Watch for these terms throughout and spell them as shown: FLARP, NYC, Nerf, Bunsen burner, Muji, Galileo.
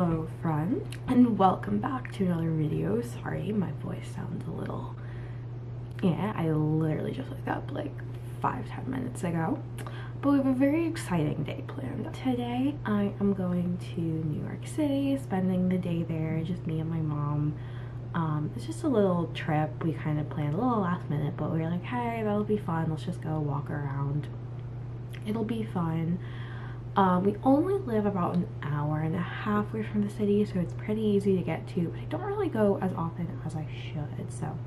Hello friend, and welcome back to another video. Sorry, my voice sounds a little, yeah, I literally just looked up like 5-10 minutes ago, but we have a very exciting day planned. Today I am going to New York City, spending the day there, just me and my mom. It's just a little trip we kind of planned a little last minute, but we were like, hey, that'll be fun, let's just go walk around, it'll be fun. We only live about an hour and a half away from the city, so it's pretty easy to get to, but I don't really go as often as I should, so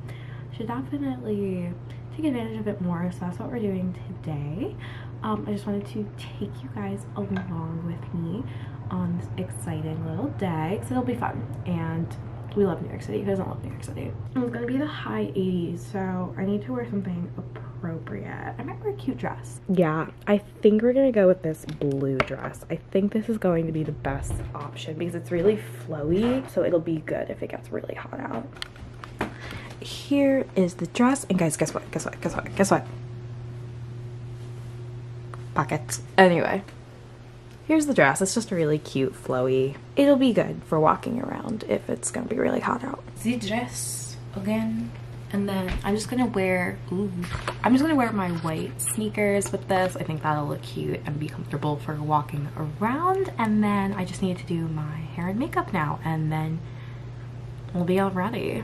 I should definitely take advantage of it more. So that's what we're doing today. I just wanted to take you guys along with me on this exciting little day, because it'll be fun, and we love New York City. Who doesn't love New York City? It's gonna be the high 80s, so I need to wear something appropriate. I might wear a cute dress. Yeah, I think we're gonna go with this blue dress. I think this is going to be the best option because it's really flowy, so it'll be good if it gets really hot out. Here is the dress, and guys, guess what? Guess what? Guess what? Guess what? Pockets. Anyway, here's the dress. It's just really cute, flowy. It'll be good for walking around if it's gonna be really hot out. The dress again. And then I'm just gonna wear, I'm just gonna wear my white sneakers with this. I think that'll look cute and be comfortable for walking around. And then I just need to do my hair and makeup now, and then we'll be all ready.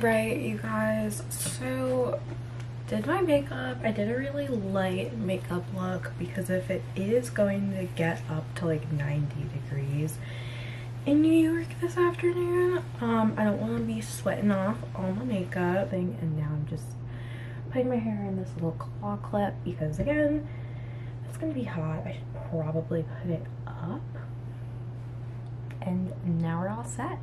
Right, you guys, so did my makeup. I did a really light makeup look because if it is going to get up to like 90 degrees in New York this afternoon, I don't want to be sweating off all my makeup thing. And now I'm just putting my hair in this little claw clip because again, it's gonna be hot. I should probably put it up, and now we're all set.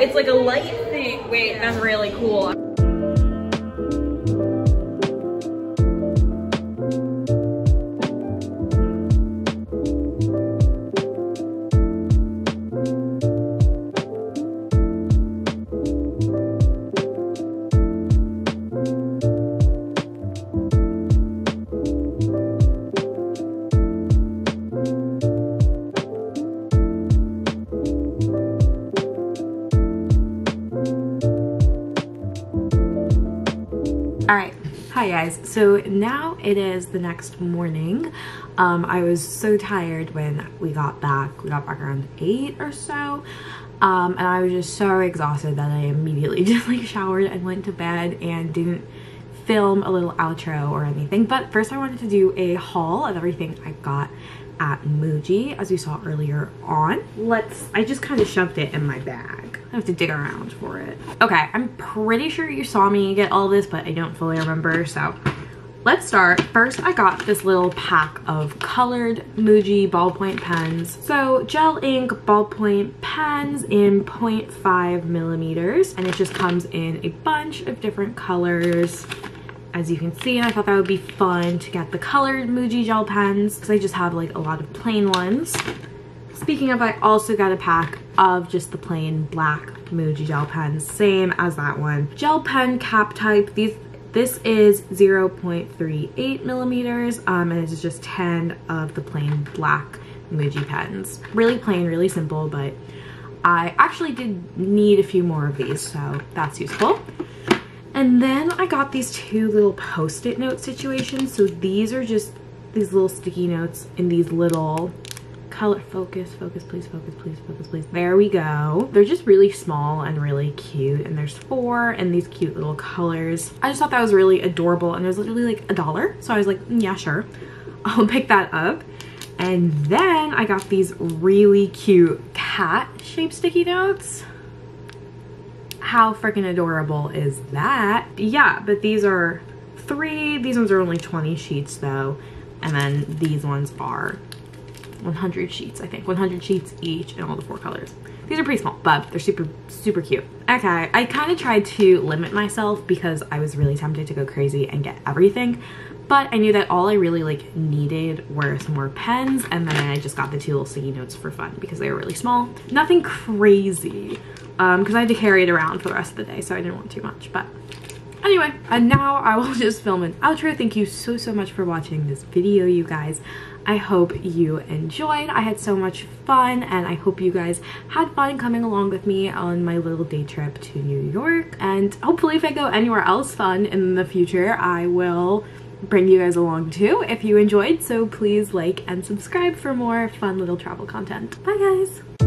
It's like a light thing. Wait, that's really cool. Alright, hi guys. So now it is the next morning. I was so tired when we got back. We got back around 8 or so. And I was just so exhausted that I immediately just like showered and went to bed and didn't film a little outro or anything. But first I wanted to do a haul of everything I got at Muji, as we saw earlier on. I just kind of shoved it in my bag. I have to dig around for it. Okay, I'm pretty sure you saw me get all this, but I don't fully remember, so let's start. First, I got this little pack of colored Muji ballpoint pens. So gel ink ballpoint pens in 0.5 millimeters, and it just comes in a bunch of different colors, as you can see, and I thought that would be fun to get the colored Muji gel pens because I just have like a lot of plain ones. Speaking of, I also got a pack of just the plain black Muji gel pens, same as that one. Gel pen cap type, this is 0.38 millimeters, and it's just 10 of the plain black Muji pens. Really plain, really simple, but I actually did need a few more of these, so that's useful. And then I got these two little post-it note situations. So these are just these little sticky notes in these little color, focus, please. There we go. They're just really small and really cute. And there's four and these cute little colors. I just thought that was really adorable. And it was literally like $1. So I was like, yeah, sure. I'll pick that up. And then I got these really cute cat-shaped sticky notes. How freaking adorable is that? Yeah, but these are three. These ones are only 20 sheets though. And then these ones are 100 sheets, I think. 100 sheets each in all the four colors. These are pretty small, but they're super, super cute. Okay, I kind of tried to limit myself because I was really tempted to go crazy and get everything. But I knew that all I really like needed were some more pens. And then I just got the two little sticky notes for fun because they were really small. Nothing crazy. Because I had to carry it around for the rest of the day, so I didn't want too much, but anyway. And now I will just film an outro. Thank you so, so much for watching this video, you guys. I hope you enjoyed. I had so much fun, and I hope you guys had fun coming along with me on my little day trip to New York. And hopefully if I go anywhere else fun in the future, I will bring you guys along too if you enjoyed. So please like and subscribe for more fun little travel content. Bye, guys.